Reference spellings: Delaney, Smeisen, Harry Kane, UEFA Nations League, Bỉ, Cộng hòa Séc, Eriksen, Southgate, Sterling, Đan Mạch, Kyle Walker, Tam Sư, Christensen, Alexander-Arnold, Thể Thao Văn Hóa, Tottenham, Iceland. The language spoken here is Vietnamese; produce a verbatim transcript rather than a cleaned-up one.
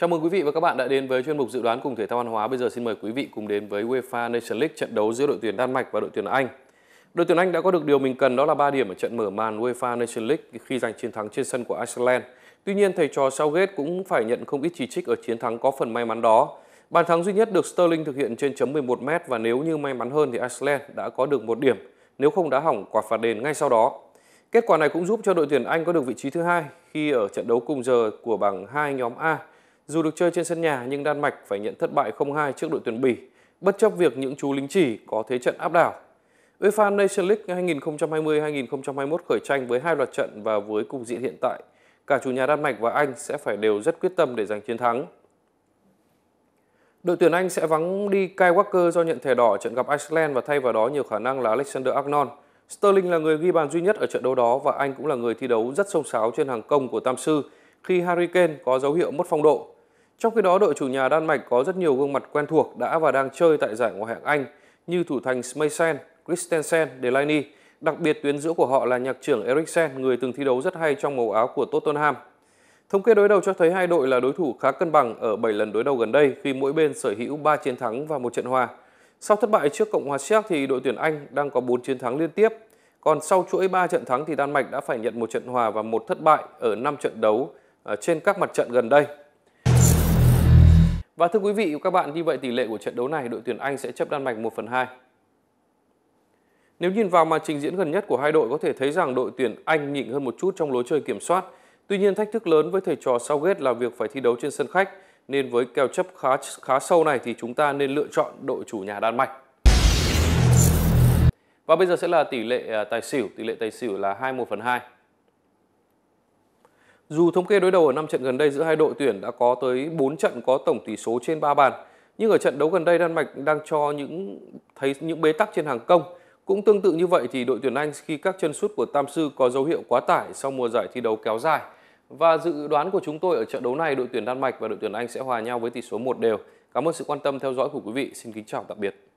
Chào mừng quý vị và các bạn đã đến với chuyên mục dự đoán cùng Thể thao Văn hóa. Bây giờ xin mời quý vị cùng đến với UEFA Nations League, trận đấu giữa đội tuyển Đan Mạch và đội tuyển Anh. Đội tuyển Anh đã có được điều mình cần, đó là ba điểm ở trận mở màn UEFA Nations League khi giành chiến thắng trên sân của Iceland. Tuy nhiên, thầy trò Southgate cũng phải nhận không ít chỉ trích ở chiến thắng có phần may mắn đó. Bàn thắng duy nhất được Sterling thực hiện trên chấm mười một mét và nếu như may mắn hơn thì Iceland đã có được một điểm, nếu không đã hỏng quả phạt đền ngay sau đó. Kết quả này cũng giúp cho đội tuyển Anh có được vị trí thứ hai khi ở trận đấu cùng giờ của bảng hai nhóm A. Dù được chơi trên sân nhà nhưng Đan Mạch phải nhận thất bại không hai trước đội tuyển Bỉ, bất chấp việc những chú lính chỉ có thế trận áp đảo. UEFA Nations League hai nghìn không trăm hai mươi hai nghìn không trăm hai mươi mốt khởi tranh với hai loạt trận và với cục diện hiện tại, cả chủ nhà Đan Mạch và Anh sẽ phải đều rất quyết tâm để giành chiến thắng. Đội tuyển Anh sẽ vắng đi Kyle Walker do nhận thẻ đỏ trận gặp Iceland và thay vào đó nhiều khả năng là Alexander-Arnold. Sterling là người ghi bàn duy nhất ở trận đấu đó và Anh cũng là người thi đấu rất xông xáo trên hàng công của Tam Sư khi Harry Kane có dấu hiệu mất phong độ. Trong khi đó, đội chủ nhà Đan Mạch có rất nhiều gương mặt quen thuộc đã và đang chơi tại giải Ngoại hạng Anh như thủ thành Smeisen, Christensen, Delaney. Đặc biệt tuyến giữa của họ là nhạc trưởng Eriksen, người từng thi đấu rất hay trong màu áo của Tottenham. Thống kê đối đầu cho thấy hai đội là đối thủ khá cân bằng ở bảy lần đối đầu gần đây khi mỗi bên sở hữu ba chiến thắng và một trận hòa. Sau thất bại trước Cộng hòa Séc thì đội tuyển Anh đang có bốn chiến thắng liên tiếp. Còn sau chuỗi ba trận thắng thì Đan Mạch đã phải nhận một trận hòa và một thất bại ở năm trận đấu trên các mặt trận gần đây. Và thưa quý vị và các bạn, như vậy tỷ lệ của trận đấu này đội tuyển Anh sẽ chấp Đan Mạch một phần hai. Nếu nhìn vào màn trình diễn gần nhất của hai đội có thể thấy rằng đội tuyển Anh nhỉnh hơn một chút trong lối chơi kiểm soát. Tuy nhiên thách thức lớn với thầy trò Southgate là việc phải thi đấu trên sân khách nên với kèo chấp khá khá sâu này thì chúng ta nên lựa chọn đội chủ nhà Đan Mạch. Và bây giờ sẽ là tỷ lệ tài xỉu, tỷ lệ tài xỉu là hai mươi mốt phần hai. Dù thống kê đối đầu ở năm trận gần đây giữa hai đội tuyển đã có tới bốn trận có tổng tỷ số trên ba bàn, nhưng ở trận đấu gần đây Đan Mạch đang cho những thấy những bế tắc trên hàng công. Cũng tương tự như vậy thì đội tuyển Anh khi các chân sút của Tam Sư có dấu hiệu quá tải sau mùa giải thi đấu kéo dài. Và dự đoán của chúng tôi ở trận đấu này đội tuyển Đan Mạch và đội tuyển Anh sẽ hòa nhau với tỷ số một đều. Cảm ơn sự quan tâm theo dõi của quý vị. Xin kính chào tạm biệt.